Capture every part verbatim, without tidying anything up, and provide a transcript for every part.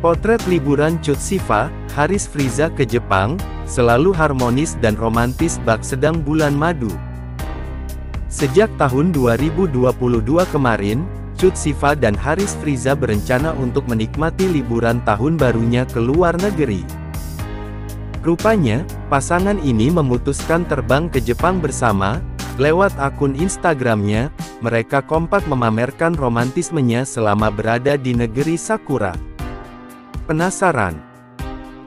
Potret liburan Cut Syifa, Harris Friza ke Jepang, selalu harmonis dan romantis bak sedang bulan madu. Sejak tahun dua ribu dua puluh dua kemarin, Cut Syifa dan Harris Friza berencana untuk menikmati liburan tahun barunya ke luar negeri. Rupanya, pasangan ini memutuskan terbang ke Jepang bersama. Lewat akun Instagramnya, mereka kompak memamerkan romantismenya selama berada di negeri Sakura. Penasaran?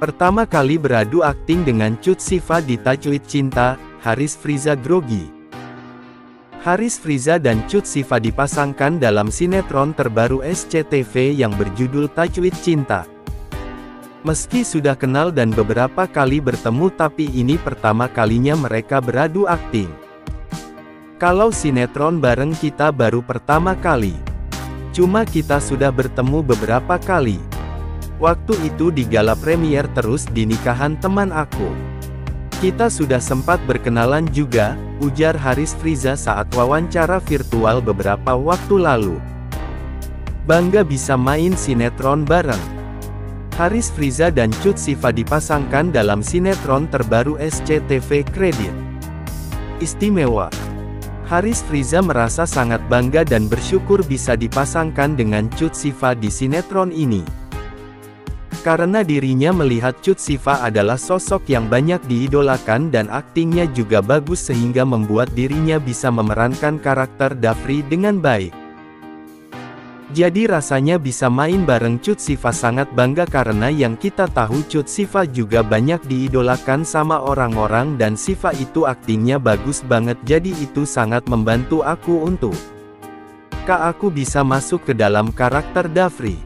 Pertama kali beradu akting dengan Cut Syifa di Tajwid Cinta, Harris Friza grogi. Harris Friza dan Cut Syifa dipasangkan dalam sinetron terbaru S C T V yang berjudul Tajwid Cinta. Meski sudah kenal dan beberapa kali bertemu, tapi ini pertama kalinya mereka beradu akting. Kalau sinetron bareng kita baru pertama kali. Cuma kita sudah bertemu beberapa kali. Waktu itu di gala premier, terus di nikahan teman aku. Kita sudah sempat berkenalan juga, ujar Harris Friza saat wawancara virtual beberapa waktu lalu. Bangga bisa main sinetron bareng. Harris Friza dan Cut Syifa dipasangkan dalam sinetron terbaru S C T V Kredit Istimewa. Harris Friza merasa sangat bangga dan bersyukur bisa dipasangkan dengan Cut Syifa di sinetron ini. Karena dirinya melihat Cut Syifa adalah sosok yang banyak diidolakan dan aktingnya juga bagus sehingga membuat dirinya bisa memerankan karakter Dafri dengan baik. Jadi rasanya bisa main bareng Cut Syifa sangat bangga, karena yang kita tahu Cut Syifa juga banyak diidolakan sama orang-orang dan Syifa itu aktingnya bagus banget, jadi itu sangat membantu aku untuk Kak aku bisa masuk ke dalam karakter Dafri.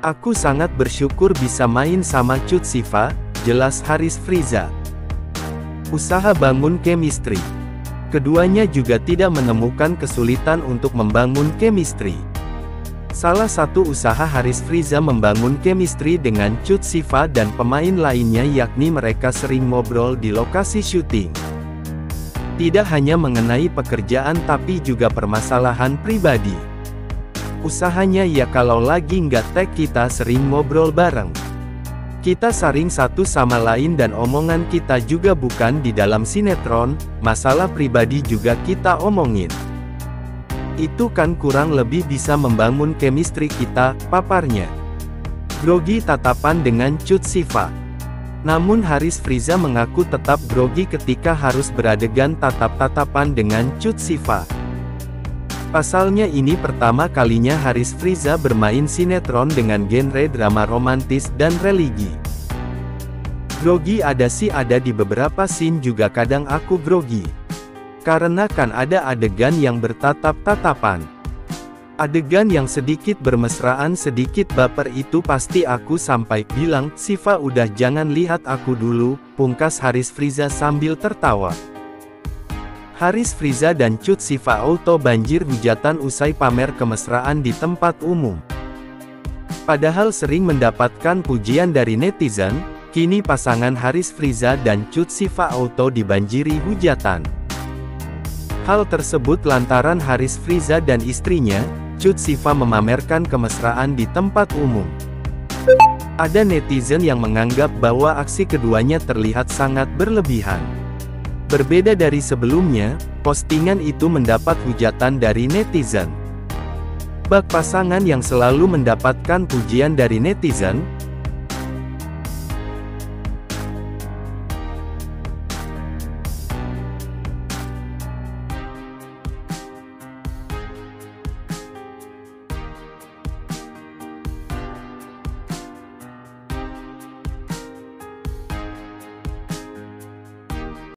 Aku sangat bersyukur bisa main sama Cut Syifa, jelas Harris Friza. Usaha bangun chemistry. Keduanya juga tidak menemukan kesulitan untuk membangun chemistry. Salah satu usaha Harris Friza membangun chemistry dengan Cut Syifa dan pemain lainnya yakni mereka sering ngobrol di lokasi syuting. Tidak hanya mengenai pekerjaan tapi juga permasalahan pribadi. Usahanya ya kalau lagi nggak tag kita sering ngobrol bareng. Kita saring satu sama lain dan omongan kita juga bukan di dalam sinetron, masalah pribadi juga kita omongin. Itu kan kurang lebih bisa membangun chemistry kita, paparnya. Grogi tatapan dengan Cut Syifa. Namun Harris Friza mengaku tetap grogi ketika harus beradegan tatap-tatapan dengan Cut Syifa. Pasalnya ini pertama kalinya Harris Friza bermain sinetron dengan genre drama romantis dan religi. Grogi ada sih ada di beberapa scene juga, kadang aku grogi. Karena kan ada adegan yang bertatap-tatapan. Adegan yang sedikit bermesraan sedikit baper itu pasti aku sampai bilang, Syifa udah jangan lihat aku dulu, pungkas Harris Friza sambil tertawa. Harris Friza dan Cut Syifa auto banjir hujatan usai pamer kemesraan di tempat umum. Padahal sering mendapatkan pujian dari netizen, kini pasangan Harris Friza dan Cut Syifa auto dibanjiri hujatan. Hal tersebut lantaran Harris Friza dan istrinya, Cut Syifa memamerkan kemesraan di tempat umum. Ada netizen yang menganggap bahwa aksi keduanya terlihat sangat berlebihan. Berbeda dari sebelumnya, postingan itu mendapat hujatan dari netizen. Bak pasangan yang selalu mendapatkan pujian dari netizen,